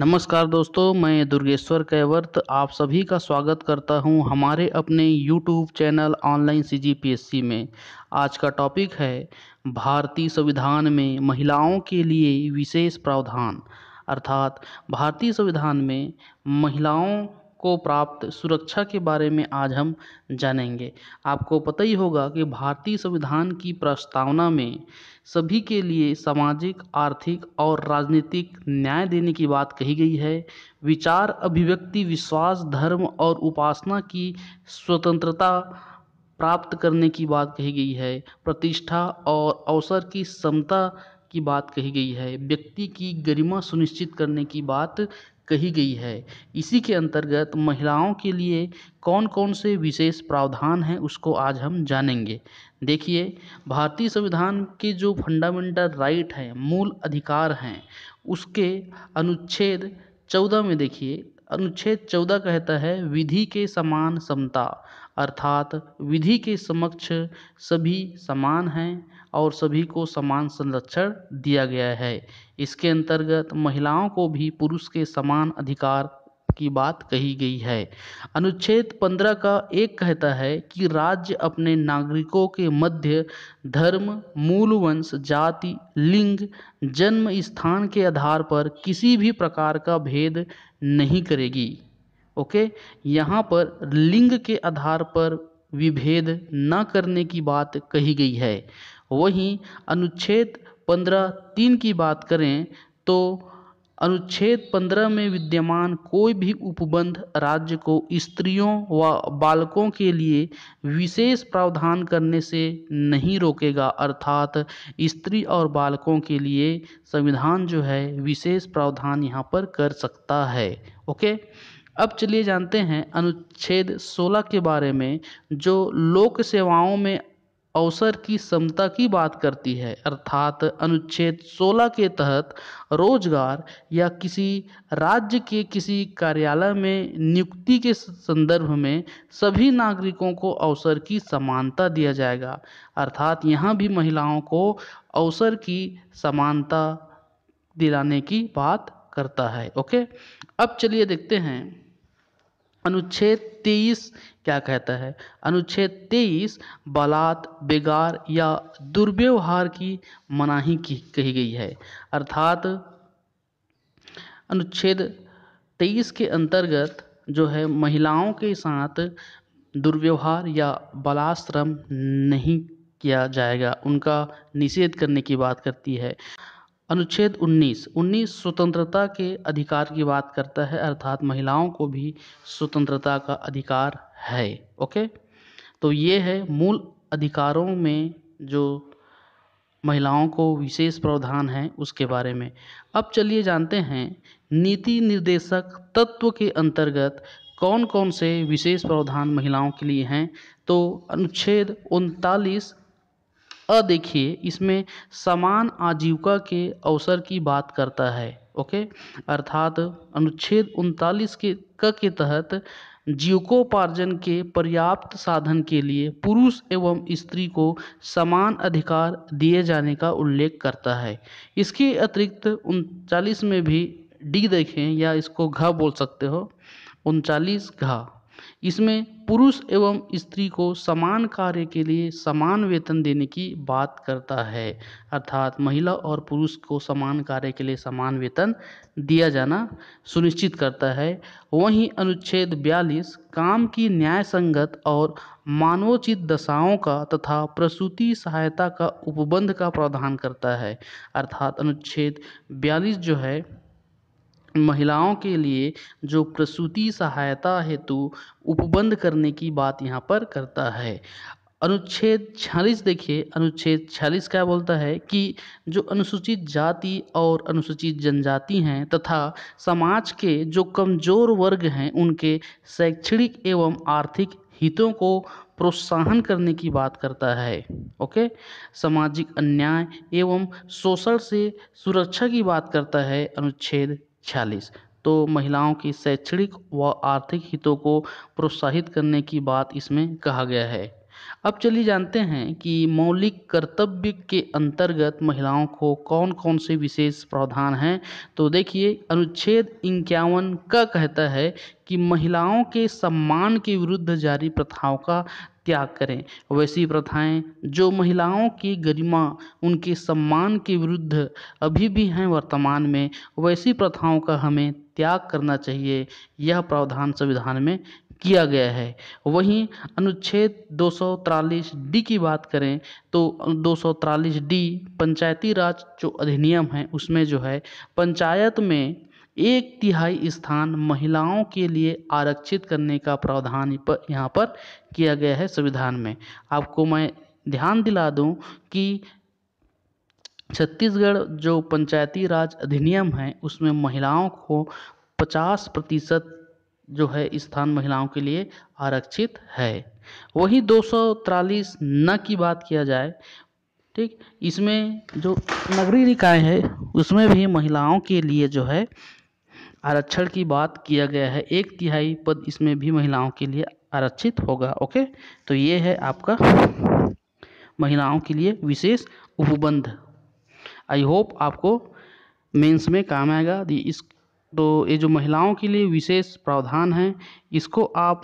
नमस्कार दोस्तों, मैं दुर्गेश्वर कैवर्त आप सभी का स्वागत करता हूं हमारे अपने YouTube चैनल ऑनलाइन CGPSC में। आज का टॉपिक है भारतीय संविधान में महिलाओं के लिए विशेष प्रावधान, अर्थात भारतीय संविधान में महिलाओं को प्राप्त सुरक्षा के बारे में आज हम जानेंगे। आपको पता ही होगा कि भारतीय संविधान की प्रस्तावना में सभी के लिए सामाजिक, आर्थिक और राजनीतिक न्याय देने की बात कही गई है। विचार, अभिव्यक्ति, विश्वास, धर्म और उपासना की स्वतंत्रता प्राप्त करने की बात कही गई है। प्रतिष्ठा और अवसर की समता की बात कही गई है। व्यक्ति की गरिमा सुनिश्चित करने की बात कही गई है। इसी के अंतर्गत महिलाओं के लिए कौन कौन से विशेष प्रावधान हैं उसको आज हम जानेंगे। देखिए, भारतीय संविधान के जो फंडामेंटल राइट हैं, मूल अधिकार हैं, उसके अनुच्छेद 14 में देखिए, अनुच्छेद 14 कहता है विधि के समान समता, अर्थात विधि के समक्ष सभी समान हैं और सभी को समान संरक्षण दिया गया है। इसके अंतर्गत महिलाओं को भी पुरुष के समान अधिकार की बात कही गई है। अनुच्छेद 15 का 1 कहता है कि राज्य अपने नागरिकों के मध्य धर्म, मूल वंश, जाति, लिंग, जन्म स्थान के आधार पर किसी भी प्रकार का भेद नहीं करेगी। ओके, यहाँ पर लिंग के आधार पर विभेद न करने की बात कही गई है। वहीं अनुच्छेद 15(3) की बात करें तो अनुच्छेद 15 में विद्यमान कोई भी उपबंध राज्य को स्त्रियों व बालकों के लिए विशेष प्रावधान करने से नहीं रोकेगा, अर्थात स्त्री और बालकों के लिए संविधान जो है विशेष प्रावधान यहां पर कर सकता है। ओके, अब चलिए जानते हैं अनुच्छेद 16 के बारे में, जो लोक सेवाओं में अवसर की समता की बात करती है। अर्थात अनुच्छेद 16 के तहत रोजगार या किसी राज्य के किसी कार्यालय में नियुक्ति के संदर्भ में सभी नागरिकों को अवसर की समानता दिया जाएगा, अर्थात यहाँ भी महिलाओं को अवसर की समानता दिलाने की बात करता है। ओके, अब चलिए देखते हैं अनुच्छेद 23 क्या कहता है। अनुच्छेद 23 बलात्, बेगार या दुर्व्यवहार की मनाही की कही गई है। अर्थात अनुच्छेद 23 के अंतर्गत जो है महिलाओं के साथ दुर्व्यवहार या बलाश्रम नहीं किया जाएगा, उनका निषेध करने की बात करती है। अनुच्छेद 19 स्वतंत्रता के अधिकार की बात करता है, अर्थात महिलाओं को भी स्वतंत्रता का अधिकार है। ओके, तो ये है मूल अधिकारों में जो महिलाओं को विशेष प्रावधान है उसके बारे में। अब चलिए जानते हैं नीति निर्देशक तत्व के अंतर्गत कौन कौन से विशेष प्रावधान महिलाओं के लिए हैं। तो अनुच्छेद 39(a) देखिए, इसमें समान आजीविका के अवसर की बात करता है। ओके, अर्थात अनुच्छेद 39 के तहत जीविकोपार्जन के पर्याप्त साधन के लिए पुरुष एवं स्त्री को समान अधिकार दिए जाने का उल्लेख करता है। इसके अतिरिक्त 39 में भी (d) देखें, या इसको (घ) बोल सकते हो, 39(घ), इसमें पुरुष एवं स्त्री को समान कार्य के लिए समान वेतन देने की बात करता है, अर्थात महिला और पुरुष को समान कार्य के लिए समान वेतन दिया जाना सुनिश्चित करता है। वहीं अनुच्छेद 42 काम की न्यायसंगत और मानवोचित दशाओं का तथा प्रसूति सहायता का उपबंध का प्रावधान करता है। अर्थात अनुच्छेद 42 जो है महिलाओं के लिए जो प्रसूति सहायता हेतु उपबंध करने की बात यहाँ पर करता है। अनुच्छेद 46 देखिए, अनुच्छेद 46 क्या बोलता है कि जो अनुसूचित जाति और अनुसूचित जनजाति हैं तथा समाज के जो कमज़ोर वर्ग हैं उनके शैक्षणिक एवं आर्थिक हितों को प्रोत्साहन करने की बात करता है। ओके, सामाजिक अन्याय एवं शोषण से सुरक्षा की बात करता है अनुच्छेद 46। तो महिलाओं की शैक्षणिक व आर्थिक हितों को प्रोत्साहित करने की बात इसमें कहा गया है। अब चलिए जानते हैं कि मौलिक कर्तव्य के अंतर्गत महिलाओं को कौन कौन से विशेष प्रावधान हैं। तो देखिए, अनुच्छेद 51 का कहता है कि महिलाओं के सम्मान के विरुद्ध जारी प्रथाओं का त्याग करें। वैसी प्रथाएं जो महिलाओं की गरिमा, उनके सम्मान के विरुद्ध अभी भी हैं वर्तमान में, वैसी प्रथाओं का हमें त्याग करना चाहिए। यह प्रावधान संविधान में किया गया है। वहीं अनुच्छेद 243D की बात करें तो 243D पंचायती राज जो अधिनियम है उसमें जो है पंचायत में 1/3 स्थान महिलाओं के लिए आरक्षित करने का प्रावधान यहाँ पर किया गया है संविधान में। आपको मैं ध्यान दिला दूं कि छत्तीसगढ़ जो पंचायती राज अधिनियम है उसमें महिलाओं को 50% जो है स्थान महिलाओं के लिए आरक्षित है। वही 243N की बात किया जाए, ठीक, इसमें जो नगरीय निकाय है उसमें भी महिलाओं के लिए जो है आरक्षण की बात किया गया है। 1/3 पद इसमें भी महिलाओं के लिए आरक्षित होगा। ओके, तो ये है आपका महिलाओं के लिए विशेष उपबंध। आई होप आपको मेंस में काम आएगा। इस तो ये जो महिलाओं के लिए विशेष प्रावधान है इसको आप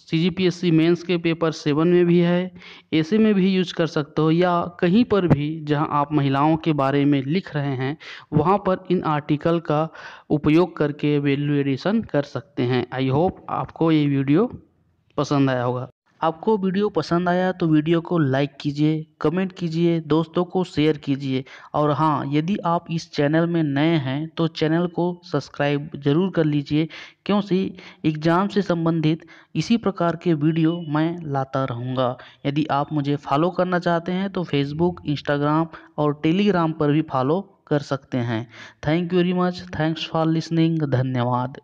CGPSC मेंस के पेपर 7 में भी है, ऐसे में भी यूज कर सकते हो, या कहीं पर भी जहां आप महिलाओं के बारे में लिख रहे हैं वहां पर इन आर्टिकल का उपयोग करके वैल्यू एडिशन कर सकते हैं। आई होप आपको ये वीडियो पसंद आया होगा। आपको वीडियो पसंद आया तो वीडियो को लाइक कीजिए, कमेंट कीजिए, दोस्तों को शेयर कीजिए, और हाँ, यदि आप इस चैनल में नए हैं तो चैनल को सब्सक्राइब जरूर कर लीजिए, क्योंकि एग्ज़ाम से संबंधित इसी प्रकार के वीडियो मैं लाता रहूँगा। यदि आप मुझे फॉलो करना चाहते हैं तो फेसबुक, इंस्टाग्राम और टेलीग्राम पर भी फॉलो कर सकते हैं। Thank you very much, thanks for listening, धन्यवाद।